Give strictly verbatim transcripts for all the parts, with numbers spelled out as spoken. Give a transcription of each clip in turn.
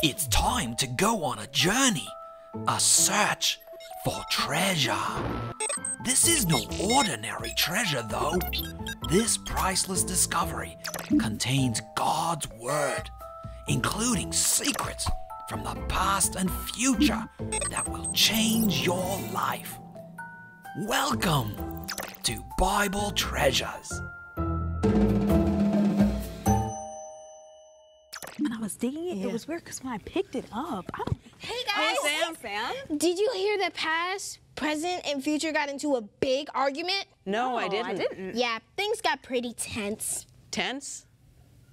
It's time to go on a journey, a search for treasure. This is no ordinary treasure, though. This priceless discovery contains God's Word, including secrets from the past and future that will change your life. Welcome to Bible Treasures. When I was digging it, yeah. It was weird because when I picked it up, I don't... Hey guys! Hey Sam, Sam! Did you hear that past, present, and future got into a big argument? No, oh, I didn't. I didn't. Yeah, things got pretty tense. Tense?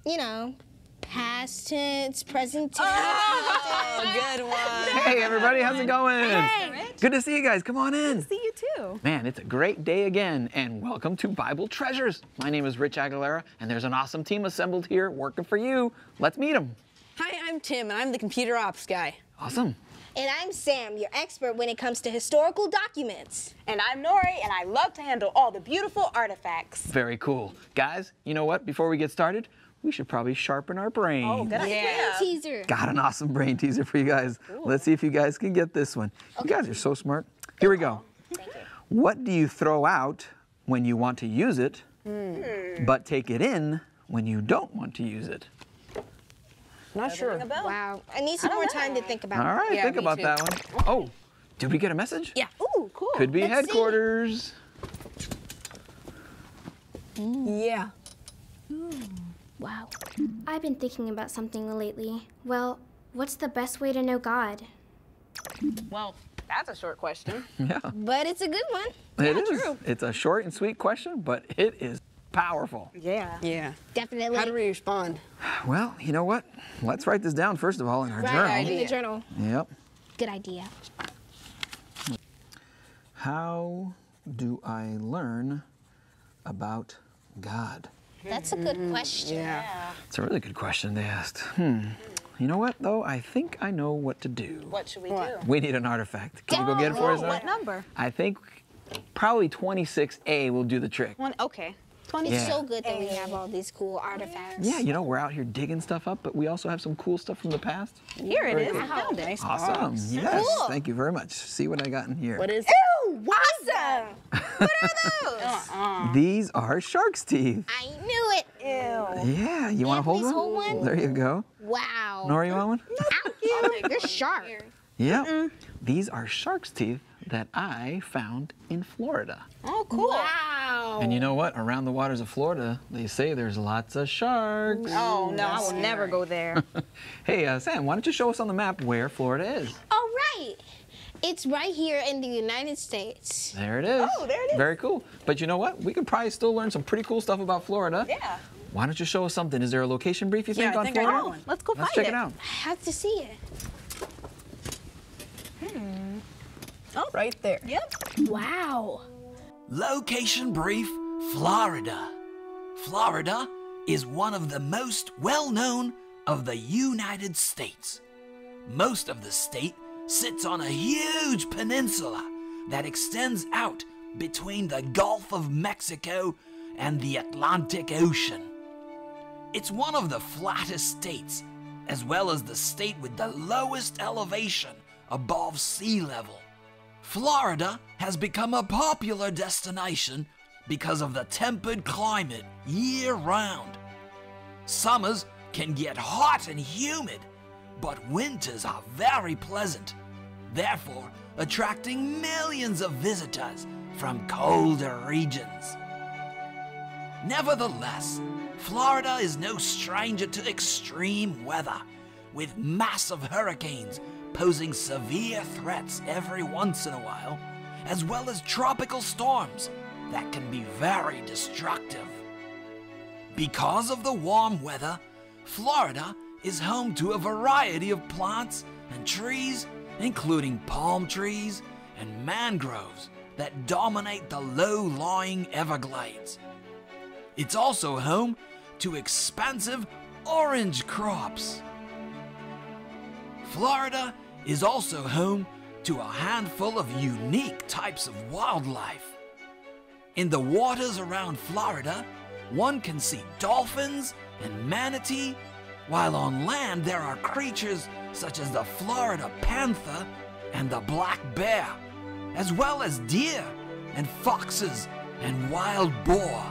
You know, past tense, present tense. Oh, good one. Hey everybody, how's it going? Hey. Good to see you guys. Come on in. Good to see you too. Man, it's a great day again, and welcome to Bible Treasures. My name is Rich Aguilera, and there's an awesome team assembled here working for you. Let's meet them. Hi, I'm Tim, and I'm the computer ops guy. Awesome. And I'm Sam, your expert when it comes to historical documents. And I'm Nori, and I love to handle all the beautiful artifacts. Very cool. Guys, you know what? Before we get started, we should probably sharpen our brain. Oh, good idea. Yeah. Brain teaser. Got an awesome brain teaser for you guys. Ooh. Let's see if you guys can get this one. Okay. You guys are so smart. Here we go. Thank you. What do you throw out when you want to use it, mm. but take it in when you don't want to use it? Not sure. Wow. I need some I more time know. to think about it. All right, yeah, think about too. that one. Oh, did we get a message? Yeah. Ooh, cool. Could be Let's headquarters. Mm. Yeah. Mm. Wow. I've been thinking about something lately. Well, what's the best way to know God? Well, that's a short question. Yeah. But it's a good one. It yeah, is. True. It's a short and sweet question, but it is powerful. Yeah. Yeah. Definitely. How do we respond? Well, you know what? Let's write this down first of all in our right, journal. Right, in the journal. Yep. Good idea. How do I learn about God? That's a good question. Yeah. It's a really good question they asked. Hmm. You know what, though? I think I know what to do. What should we what? do? We need an artifact. Can oh, you go get it for us? What number? I think probably twenty-six A will do the trick. One, okay. twenty yeah. It's so good that we have all these cool artifacts. Yeah, you know, we're out here digging stuff up, but we also have some cool stuff from the past. Here very it is. Wow, nice awesome. Box. Yes. Cool. Thank you very much. See what I got in here. What is Ew, awesome. What are those? Uh-uh. These are shark's teeth. I knew it. Ew. Yeah, you want to hold, hold one? There you go. Wow. Nora, you want one? Thank you. They're sharp. Yeah. Mm-mm. These are shark's teeth that I found in Florida. Oh, cool. Wow. And you know what? Around the waters of Florida, they say there's lots of sharks. Oh, no, I will never go there. Hey, uh, Sam, why don't you show us on the map where Florida is? All right. It's right here in the United States. There it is. Oh, there it is. Very cool. But you know what? We could probably still learn some pretty cool stuff about Florida. Yeah. Why don't you show us something? Is there a location brief you think yeah, I on think Florida? I know one. Let's go Let's find it. Let's check it out. I have to see it. Hmm. Oh, right there. Yep. Wow. Location brief, Florida. Florida is one of the most well-known of the United States. Most of the state sits on a huge peninsula that extends out between the Gulf of Mexico and the Atlantic Ocean. It's one of the flattest states, as well as the state with the lowest elevation above sea level. Florida has become a popular destination because of the temperate climate year-round. Summers can get hot and humid, but winters are very pleasant, therefore attracting millions of visitors from colder regions. Nevertheless, Florida is no stranger to extreme weather, with massive hurricanes posing severe threats every once in a while, as well as tropical storms that can be very destructive. Because of the warm weather, Florida is home to a variety of plants and trees, including palm trees and mangroves that dominate the low-lying Everglades. It's also home to expansive orange crops. Florida is also home to a handful of unique types of wildlife. In the waters around Florida, one can see dolphins and manatee, while on land there are creatures such as the Florida panther and the black bear, as well as deer and foxes and wild boar.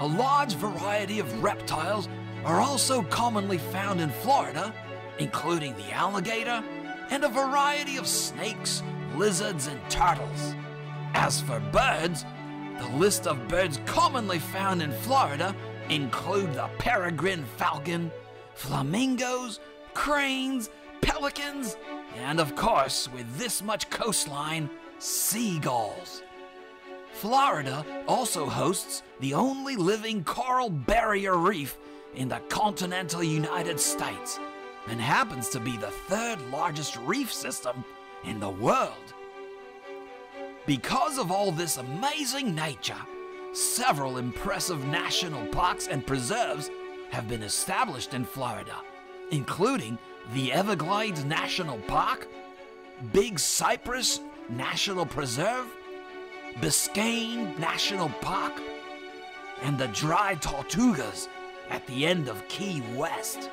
A large variety of reptiles are also commonly found in Florida, including the alligator and a variety of snakes, lizards, and turtles. As for birds, the list of birds commonly found in Florida include the peregrine falcon, flamingos, cranes, pelicans, and of course, with this much coastline, seagulls. Florida also hosts the only living coral barrier reef in the continental United States and happens to be the third largest reef system in the world. Because of all this amazing nature, several impressive national parks and preserves have been established in Florida, including the Everglades National Park, Big Cypress National Preserve, Biscayne National Park, and the Dry Tortugas at the end of Key West.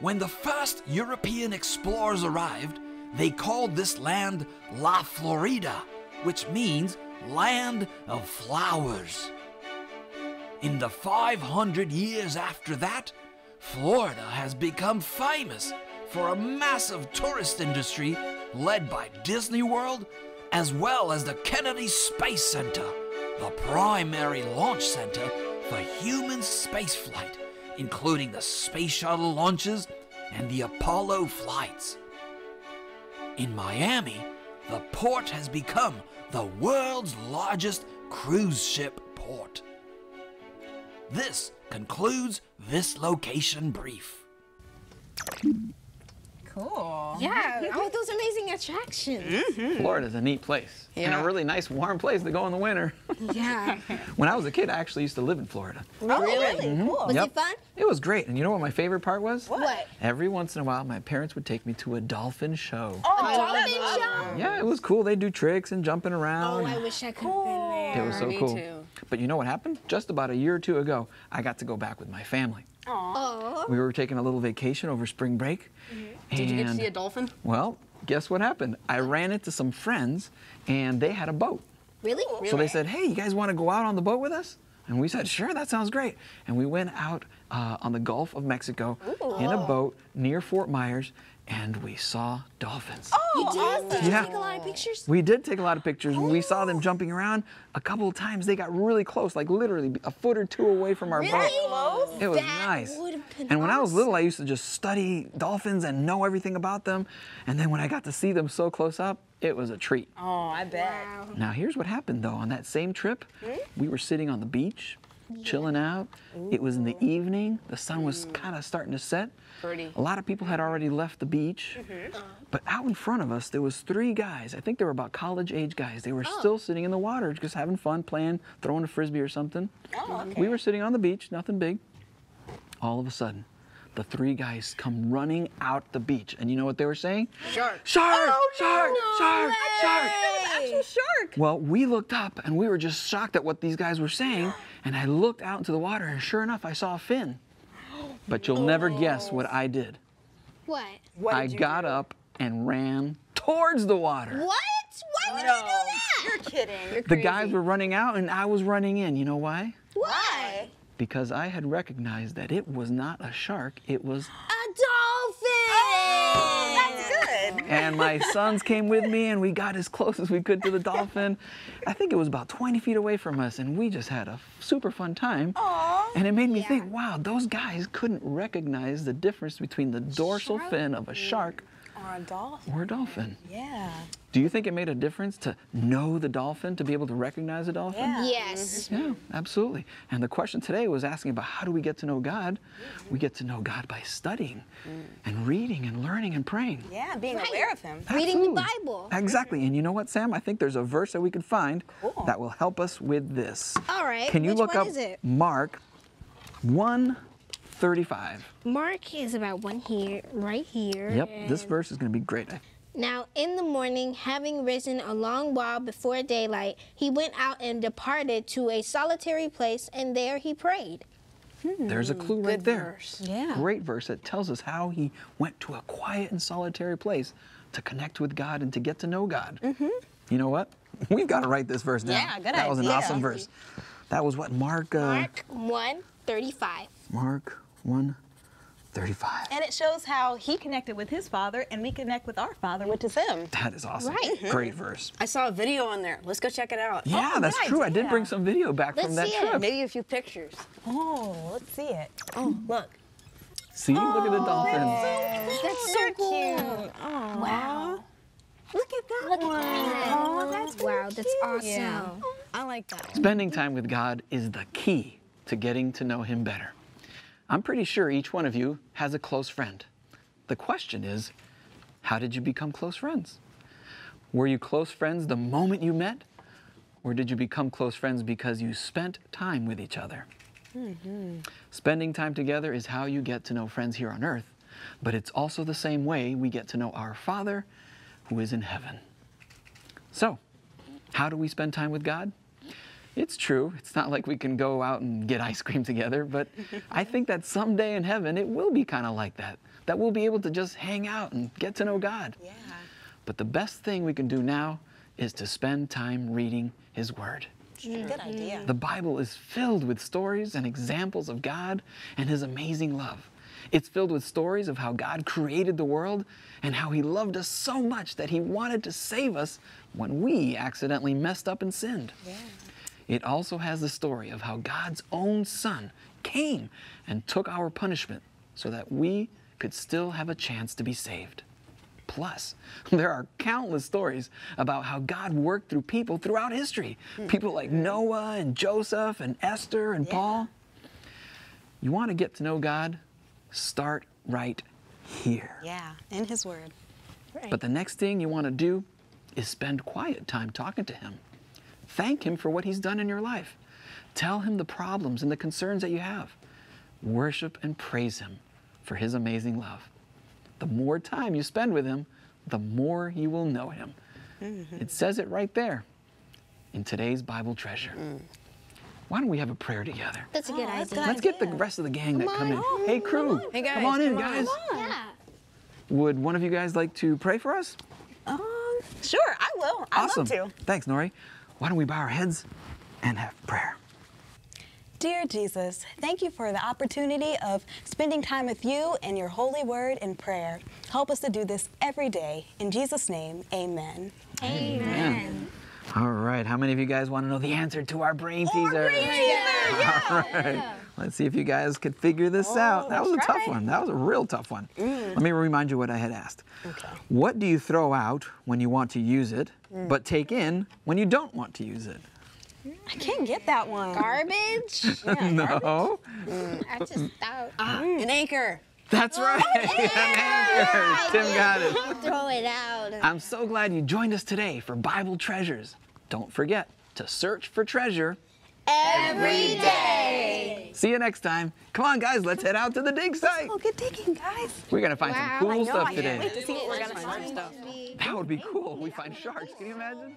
When the first European explorers arrived, they called this land La Florida, which means land of flowers. In the five hundred years after that, Florida has become famous for a massive tourist industry led by Disney World, as well as the Kennedy Space Center, the primary launch center for human spaceflight, including the space shuttle launches and the Apollo flights. In Miami, the port has become the world's largest cruise ship port. This concludes this location brief. Cool. Yeah, all those amazing attractions. Mm-hmm. Florida's a neat place, yeah, and a really nice warm place to go in the winter. Yeah. When I was a kid, I actually used to live in Florida. Oh, really? Mm-hmm. Cool. Was yep. it fun? It was great, and you know what my favorite part was? What? Every once in a while, my parents would take me to a dolphin show. Oh, a dolphin show? Yeah, it was cool. They do tricks and jumping around. Oh, I wish I could cool. have been there. It was so me cool. Too. But you know what happened? Just about a year or two ago, I got to go back with my family. Aww. We were taking a little vacation over spring break. Mm-hmm. Did you get to see a dolphin? Well, guess what happened? I ran into some friends, and they had a boat. Really? So really? They said, hey, you guys want to go out on the boat with us? And we said, sure, that sounds great. And we went out uh, on the Gulf of Mexico Ooh. in a boat near Fort Myers, and we saw dolphins. Oh, you did? Did you yeah. take a lot of pictures? We did take a lot of pictures. Oh. We saw them jumping around a couple of times. They got really close, like literally a foot or two away from our really? boat. Close? It was that nice. And when I was little, I used to just study dolphins and know everything about them. And then when I got to see them so close up, it was a treat. Oh, I bet. Wow. Now, here's what happened, though. On that same trip, mm-hmm. we were sitting on the beach, yeah. chilling out. Ooh. It was in the evening. The sun was mm. kind of starting to set. Pretty. A lot of people had already left the beach. Mm-hmm. uh. But out in front of us, there was three guys. I think they were about college-age guys. They were oh. still sitting in the water, just having fun, playing, throwing a Frisbee or something. Oh, okay. We were sitting on the beach, nothing big. All of a sudden, the three guys come running out the beach. And you know what they were saying? Shark. Shark! Oh, shark! No shark! Way. Shark! That was an actual shark! Well, we looked up, and we were just shocked at what these guys were saying. And I looked out into the water, and sure enough, I saw a fin. But you'll oh. never guess what I did. What? What did I got do? up and ran towards the water. What? Why would no. you do that? You're kidding. You're the crazy. guys were running out, and I was running in. You know why? Why? Because I had recognized that it was not a shark, it was a dolphin! Oh, that's good! And my sons came with me, and we got as close as we could to the dolphin. I think it was about twenty feet away from us, and we just had a super fun time. Aww. And it made me yeah. think, wow, those guys couldn't recognize the difference between the dorsal shark fin of a shark or a dolphin. Or a dolphin. Yeah. Do you think it made a difference to know the dolphin, to be able to recognize a dolphin? Yeah. Yes. Yeah, absolutely. And the question today was asking about how do we get to know God? Mm-hmm. We get to know God by studying mm. and reading and learning and praying. Yeah, being right. aware of Him. Absolutely. Reading the Bible. Exactly. And you know what, Sam? I think there's a verse that we could find cool. that will help us with this. All right. Can you Which look up Mark one thirty-five? Mark is about one here, right here. Yep, and this verse is going to be great. Now in the morning, having risen a long while before daylight, he went out and departed to a solitary place, and there he prayed. Hmm. There's a clue right there. Verse. Yeah. Great verse that tells us how he went to a quiet and solitary place to connect with God and to get to know God. Mm-hmm. You know what? We've got to write this verse down. Yeah, good idea. That was an awesome verse. That was what, Mark? Uh, Mark one thirty-five. Mark one thirty-five. And it shows how he connected with his father and we connect with our father, which is him. That is awesome. Right. Mm-hmm. Great verse. I saw a video on there. Let's go check it out. Yeah, oh, that's right. true. I did bring some video back let's from that see trip. It. Maybe a few pictures. Oh, let's see it. Oh, look. See? Oh, look at the dolphins. That's so cute. That's so cute. Oh, wow. Look at that look one. At that. Oh, that's Wow, cute. That's awesome. Yeah. I like that one. Spending time with God is the key to getting to know him better. I'm pretty sure each one of you has a close friend. The question is, how did you become close friends? Were you close friends the moment you met? Or did you become close friends because you spent time with each other? Mm-hmm. Spending time together is how you get to know friends here on earth, but it's also the same way we get to know our Father who is in heaven. So, how do we spend time with God? It's true, it's not like we can go out and get ice cream together, but I think that someday in heaven it will be kind of like that, that we'll be able to just hang out and get to know God. Yeah. But the best thing we can do now is to spend time reading His Word. Sure. Good idea. The Bible is filled with stories and examples of God and His amazing love. It's filled with stories of how God created the world and how He loved us so much that He wanted to save us when we accidentally messed up and sinned. Yeah. It also has the story of how God's own Son came and took our punishment so that we could still have a chance to be saved. Plus, there are countless stories about how God worked through people throughout history. People like Noah and Joseph and Esther and yeah. Paul. You want to get to know God? Start right here. Yeah, in His Word. Right. But the next thing you want to do is spend quiet time talking to Him. Thank Him for what He's done in your life. Tell Him the problems and the concerns that you have. Worship and praise Him for His amazing love. The more time you spend with Him, the more you will know Him. Mm-hmm. It says it right there in today's Bible treasure. Mm. Why don't we have a prayer together? That's a good oh, idea. Let's get the rest of the gang come that come on. in. Oh, hey, crew, come on, hey guys, come on in, come on, guys. Come on. Yeah. Would one of you guys like to pray for us? Um, sure, I will. I'd awesome. love to. Thanks, Nori. Why don't we bow our heads and have prayer? Dear Jesus, thank you for the opportunity of spending time with you and your holy word and prayer. Help us to do this every day. In Jesus' name, amen. Amen. Amen. All right, how many of you guys want to know the answer to our brain teaser? Brain teaser. Yeah. All right, yeah. Let's see if you guys could figure this oh, out. That was a tough one. That was a real tough one. Mm. Let me remind you what I had asked. Okay. What do you throw out when you want to use it, mm. but take in when you don't want to use it? I can't get that one. Garbage? Yeah, no. Garbage? Mm. I just thought. Uh, mm. An anchor. That's oh, right. An anchor. Tim got it. Throw it out. I'm so glad you joined us today for Bible Treasures. Don't forget to search for treasure every day. See you next time. Come on, guys, let's head out to the dig site. Let's go get digging, guys. We're going to find wow, some cool I know, stuff I today. Wait to see what we're going to find. Stuff. That would be cool. We find sharks. Can you imagine?